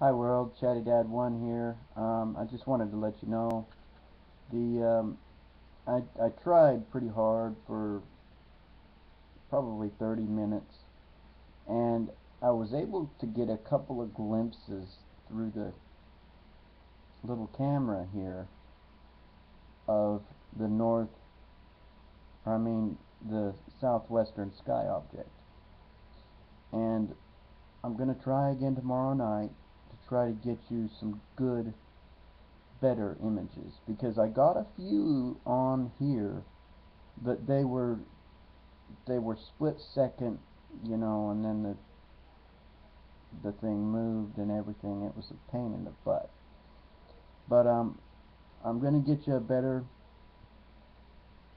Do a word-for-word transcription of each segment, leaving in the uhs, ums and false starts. Hi world, Chaddy Dad one here. Um, I just wanted to let you know the um, I, I tried pretty hard for probably thirty minutes, and I was able to get a couple of glimpses through the little camera here of the north, I mean the southwestern sky object, and I'm going to try again tomorrow night to try to get you some good, better images, because I got a few on here, but they were they were split second, you know, and then the the thing moved and everything. It was a pain in the butt. But um, I'm gonna get you a better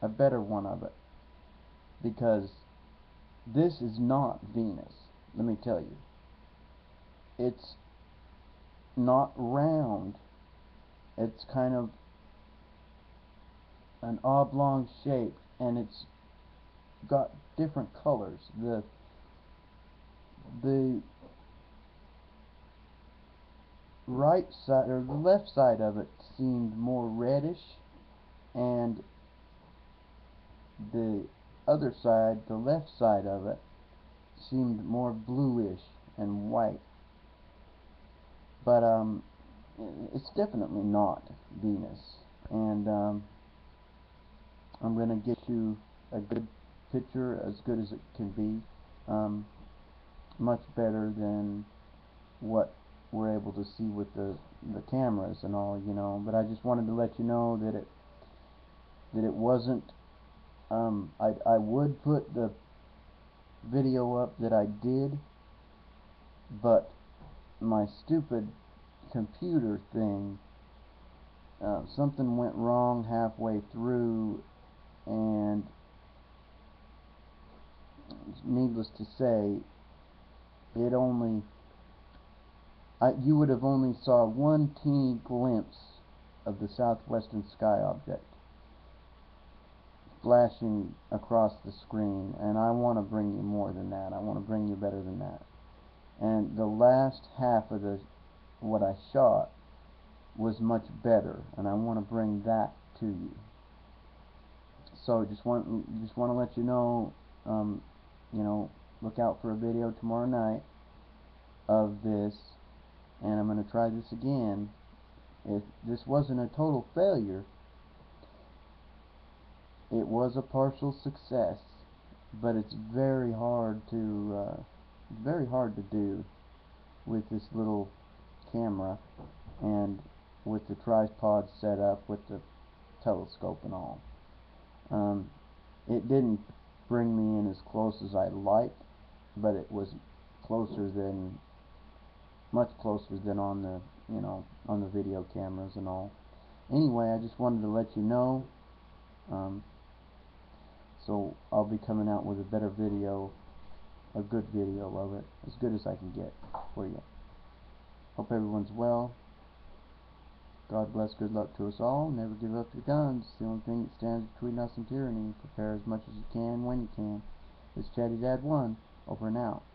a better one of it, because this is not Venus. Let me tell you, it's not round. It's kind of an oblong shape, and it's got different colors. The the right side or the left side of it seemed more reddish, and the other side, the left side of it, seemed more bluish and white. But um it's definitely not Venus, and um, I'm going to get you a good picture, as good as it can be, um, much better than what we're able to see with the, the cameras and all, you know. But I just wanted to let you know that it that it wasn't, um, I, I would put the video up that I did, but my stupid computer thing, uh, something went wrong halfway through, and needless to say, it only I, you would have only saw one teeny glimpse of the southwestern sky object flashing across the screen, and I want to bring you more than that. I want to bring you better than that. And the last half of the what I shot was much better, and I want to bring that to you. So just want just want to let you know, um, you know, look out for a video tomorrow night of this, and I'm going to try this again. If this wasn't a total failure, it was a partial success, but it's very hard to uh, very hard to do with this little camera and with the tripod set up with the telescope and all. Um, it didn't bring me in as close as I liked, but it was closer than much closer than on the you know on the video cameras and all. Anyway, I just wanted to let you know, um, so I'll be coming out with a better video, a good video of it, as good as I can get for you. Hope everyone's well. God bless, good luck to us all. Never give up your guns. It's the only thing that stands between us and tyranny. Prepare as much as you can when you can. It's Chaddy Dad one, over and out.